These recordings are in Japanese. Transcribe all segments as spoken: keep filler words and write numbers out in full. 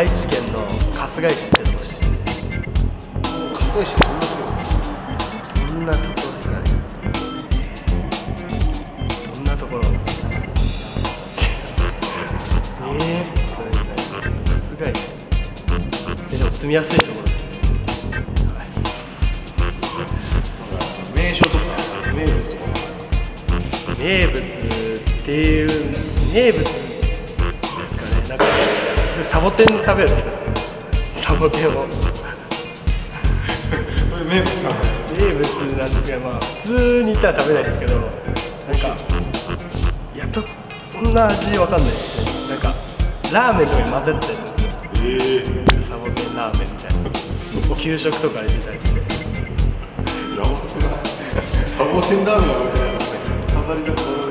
愛知県の春日井市ってとこです。春日井市どんなところですか？どんなところですかね。どんなところですかね。えー、ちょっと待ってください。春日井市。でも住みやすいところですね。はい、名所とか名物とか。名物っていう名物ですかね。なんかサボテン食べるんですよ。サボテンをこれ名物なん名物なんですが、まあ普通にいったら食べないですけど、なんかやっとそんな味わかんないですね。なんかラーメンとかに混ぜてたりするんですよ。えー、サボテンラーメンみたいな給食とか入れたりして。やばくない？サボテンラーメンみたいな飾りだと思う。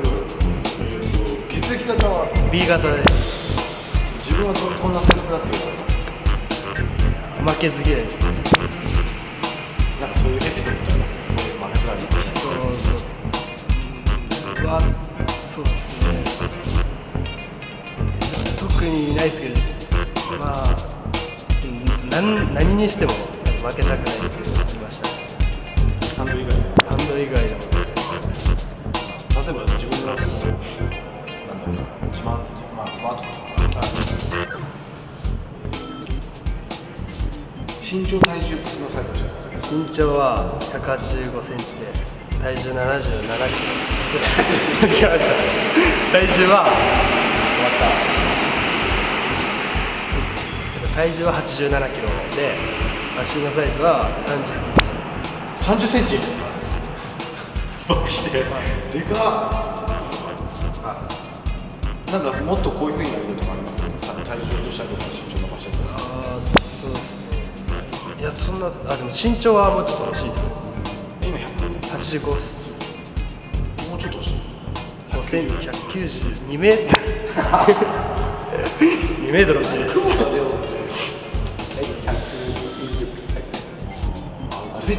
血液型は ビー 型です。自分はこんな性格だって言われます。負けず嫌いです。なんかそういうエピソードありますね。負けず嫌いエピソードはそうですね。特にないですけど、まあ何何にしても負けたくないって言ってました。ハンド以外、ハンド以外のことです。例えば自分のなんだろうな、自慢。まあ、スマートとか、身長、体重、靴のサイトじゃないですか。身長はひゃくはちじゅうごセンチで、体重ななじゅうななキロ、違いました、体重は、終わった、体重ははちじゅうななキロで、足のサイズはさんじゅっセンチ、さんじゅっセンチ、バッして、でかっ。なんかもっとこういうふうになることもありますね。体重としたりとか身長伸ばしたりとか。ああ、そうですね。いや、そんな、あ、でも身長はもうちょっと欲しいです。今ひゃくはちじゅうご。もうちょっと欲しい。ごせんひゃくきゅうじゅうにメートル。にメートル欲しいです。ごセ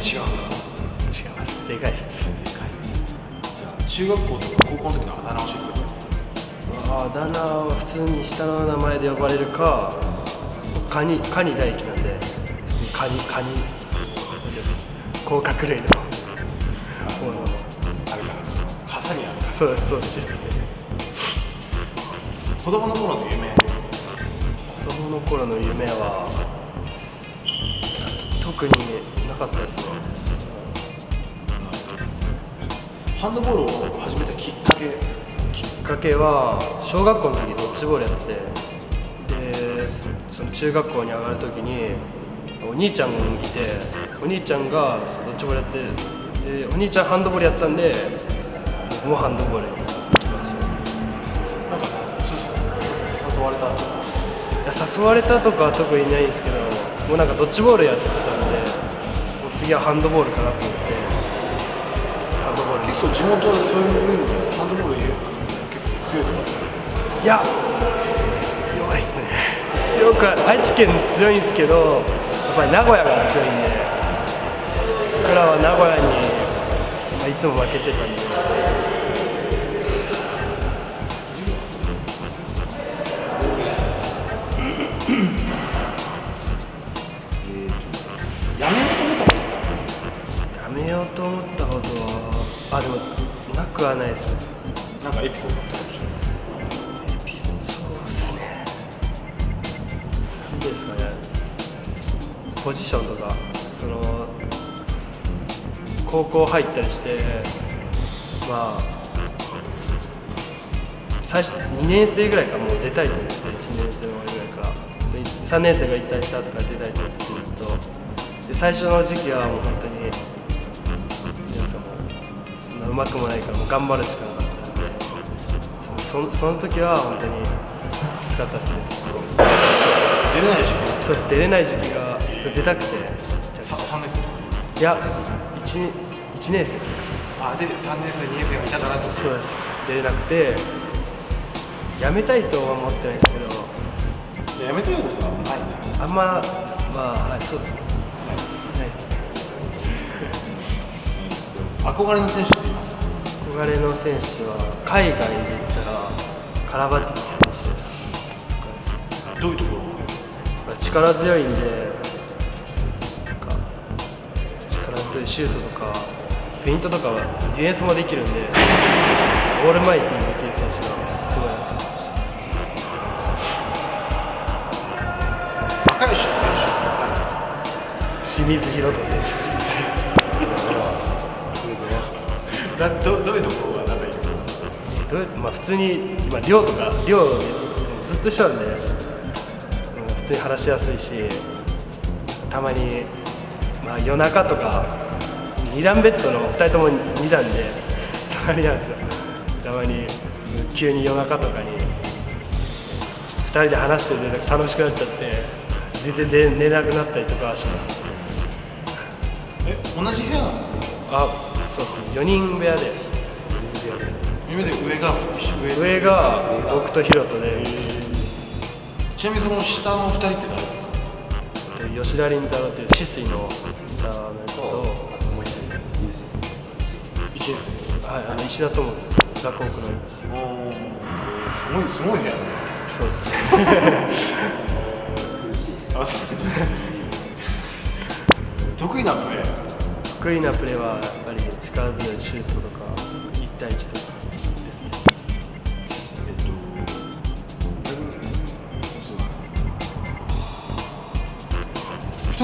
ンチ違う。違います。でかいです。でかい。じゃあ中学校とか高校の時のあだ名を教えてください。あだ名は普通に下の名前で呼ばれるか、カニ、カニ大輝なんで、カニ、カニ、甲殻類のもの、あるかな、ハサミあるかな、そうです、そうです、子供の頃の夢、子供の頃の夢は、特になかったですね。ハンドボールを始めたきっかけきっかけは小学校の時にドッジボールやってて、でその中学校に上がる時にお兄ちゃんがいて、お兄ちゃんがドッジボールやってで、お兄ちゃんハンドボールやったんで、僕もハンドボールに来ました。なんか誘われた？いや、誘われたとかは特にないんですけど、もうなんかドッジボールやってたんで、もう次はハンドボールかなと思ってハンドボール。結構地元でそういうハンドボール言う？いや、弱いっすね。強く愛知県強いんですけど、やっぱり名古屋が強いんで、僕らは名古屋に、まあ、いつも負けてたんで。やめようと思ったことは、あ、でもなくはないですね。なんかエピソード。ポジションとか、その高校入ったりして、まあ、最初にねんせいぐらいからもう出たいと思って、いちねんせいの終わりぐらいから、さんねんせいが引退したとから出たいと思って、ずっとで最初の時期はもう本当に、皆さんもそんなうまくもないから、もう頑張るしかなかったんで、その、その時は本当にきつかったですね。出れない時期？そうです、出れない時期が出たくて、さんねんせいいや、いちねんせいですね。あ、で、さんねんせい、にねんせいがいたからってこと？そうです、出れなくて、辞めたいとは思ってないんですけど、辞めたいことはないんだ。あんま、まあ、はい、そうですね、ないですね。憧れの選手っていますか？憧れの選手は、海外で言ったら、カラバティッチ選手。どういうところ？力強いんで、なんか力強いシュートとかフェイントとかディフェンスもできるんで、オールマイティーにできる選手がすごいなと思いました。若い選手、清水宏斗選手です。だどどういうところが仲いいですか？どうまあ普通に今寮とか寮ずっとしたんで。普通に話しやすいし、たまに、まあ、夜中とかに段ベッドのふたりともに段でたまになんですよ。たまに急に夜中とかにふたりで話してて楽しくなっちゃって全然で寝なくなったりとかはします。え、同じ部屋なんですか？あ、そうですね、よにん部屋で上が上が僕とヒロトで、ちなみにその下のふたりって誰ですか？吉田凛太郎っていうシスイのセンターのやつと、もういちねん生、はい、あの石田智樹、ザコークのやつ。おー、すごい、すごい部屋だね。そうですね。美しい。あ、得意なプレー？得意なプレーはやっぱり力強いシュートとかいちたいいちとか。不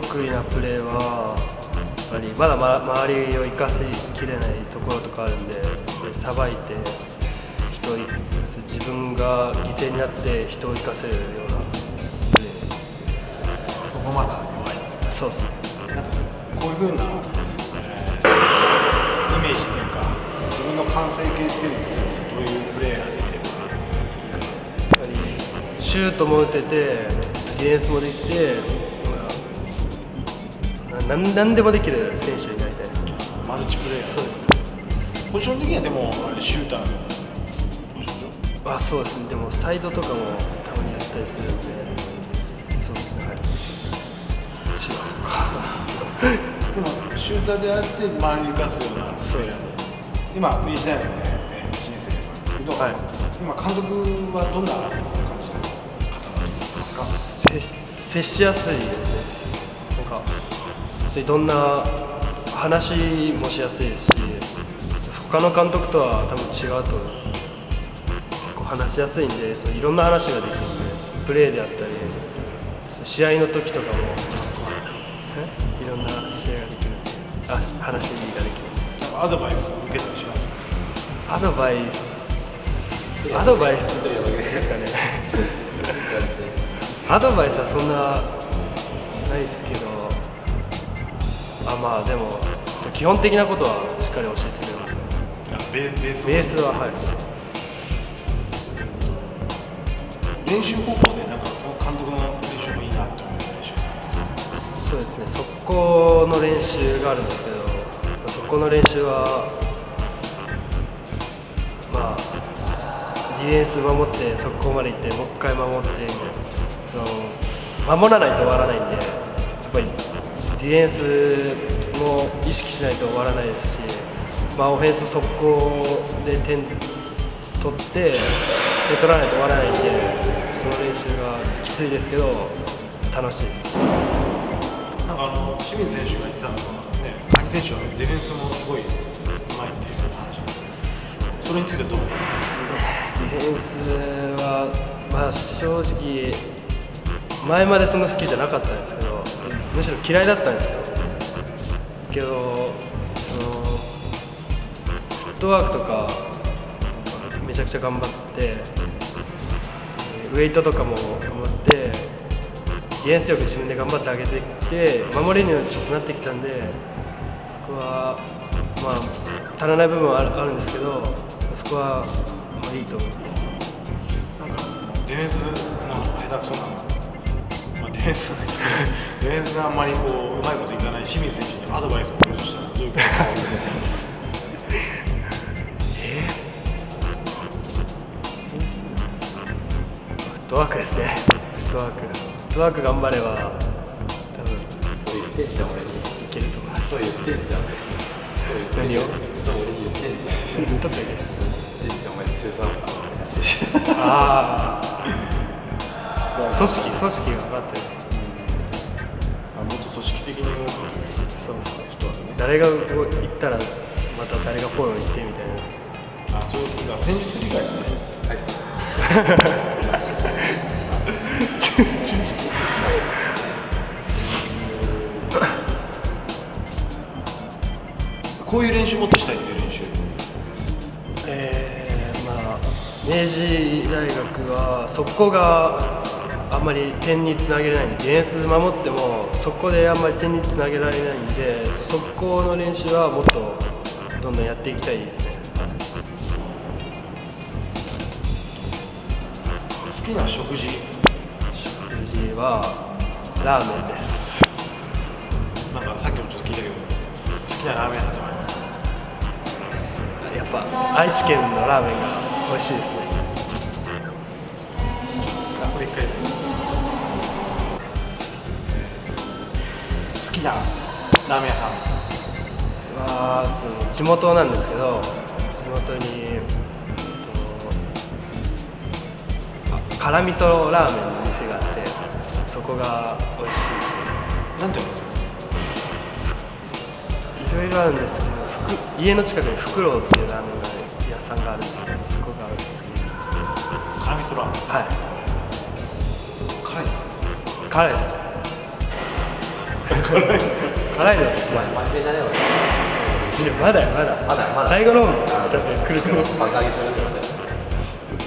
得意なプレーはやっぱりまだ、ま、周りを生かしきれないところとかあるんで、さばいて人を自分が犠牲になって人を生かせるようなプレー。そこまで弱い。そうですね。なんかこういうふうな、えー、イメージっていうか、自分の完成形っていうのはどういうプレーができればいいか。やっぱりシュートも打てて。ディフェンスもできて、まあ、な何でもできる選手になりたいです。マルチプレーヤー。そうです。ポジション的にはでもシューターのポジション。あ、そうですね。でもサイドとかもたまにやったりするんで、そうですね。はい、シューターとか。でもシューターであって周りに生かすような。そうですね。今明治大学のね、いちねん生なんですけど、はい、今監督はどんな感じですか？接しやすいですね。なんかどんな話もしやすいですし、他の監督とは多分違うと思います。結構話しやすいんで、そういろんな話ができるんで、プレーであったり試合の時とかもいろんな試合ができるんで、あ、話ができる。アドバイスを受けたりします？アドバイスアドバイスというわけですかね。アドバイスはそんなないですけど、あ、まあでも基本的なことはしっかり教えてくれます。ベースは、ベースははい。練習方法でなんか監督の練習もいいなと思う練習です。そうですね。速攻の練習があるんですけど、速攻の練習はまあディフェンス守って速攻まで行ってもう一回守ってみたいな。守らないと終わらないんで、やっぱりディフェンスも意識しないと終わらないですし、まあ、オフェンス速攻で点取って、点取らないと終わらないんで、その練習がきついですけど、楽しいです。なんかあの清水選手が言ってたのは、ね、谷選手はディフェンスもすごいうまいっていう話なんですけど、それについてはどう思います？ディフェンスは、まあ、正直前までそんな好きじゃなかったんですけど、むしろ嫌いだったんですよ。けどそのフットワークとかめちゃくちゃ頑張ってウエイトとかも頑張ってディフェンス力自分で頑張って上げてきて守れるようにちょっとなってきたんで、そこはまあ足らない部分はあるんですけど、そこはまあいいと思います。なんかディフェンスの下手くそなのディフェンスがあんまりこううまいこといかない清水選手にアドバイスを送るとしたらどういうことがあるんですか？フットワークですね。フットワーク。フットワーク頑張れば多分そう言ってんじゃん俺にいけると思います。そう言ってんじゃん。何を？そう俺に言ってんじゃん。言ったっけ？言ってんじゃんお前中さん。ああ。組織組織が上がってる。あ、もっと組織的に動くそうそう人はね、誰が行ったらまた誰がフォロー行ってみたいな。あ、そういうか、戦術理解だね。はいこういう練習もっとしたいっていう練習。えー、まあ明治大学は速攻があんまり点につなげれないんで、ディフェンス守っても速攻であんまり点につなげられないんで、速攻の練習はもっとどんどんやっていきたいですね。好きな食事。食事はラーメンです。なんかさっきもちょっと聞いたけど、好きなラーメン屋さんありますか？やっぱ愛知県のラーメンが美味しいですね。あ、もう一回。好きなラーメン屋さんはその地元なんですけど、地元に辛味噌ラーメンの店があって、そこが美味しいです。なんていうお店ですか？いろいろあるんですけど、家の近くにフクロウっていうラーメン屋さんがあるんですけど、そこが好きです。辛味噌ラーメン。はい。辛いですね。辛いですね。辛いです。真面目じゃねえわ。まだまだまだまだ。最後の方もだって来るから。バカ上げするので。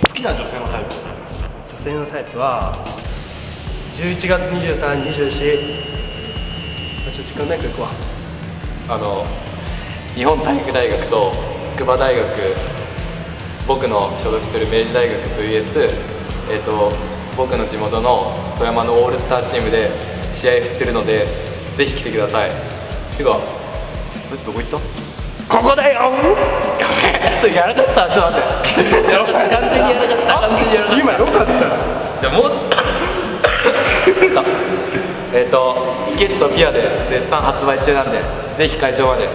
好きな女性のタイプ。女性のタイプはじゅういちがつにじゅうさん、にじゅうよっか。ちょっと時間ないから行くわ。あの。日本体育大学と筑波大学、僕の所属する明治大学 ブイエス、えー、と僕の地元の富山のオールスターチームで試合をするので、ぜひ来てください。てか、こいつどこ行った？ここだよそれやらかした、ちょっと待ってやらかした、完全にやらかした、完全にやらかした今よかったじゃあもうえっと、チケットピアで絶賛発売中なんで、ぜひ会場まで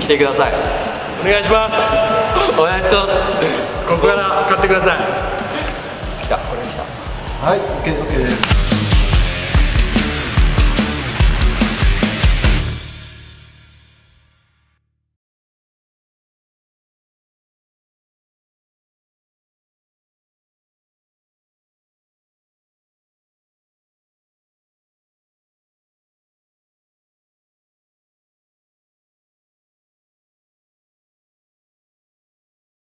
来てください。お願いします。お願いします。ここから買ってください。来た、これ来た。はい、オッケー、オッケーです。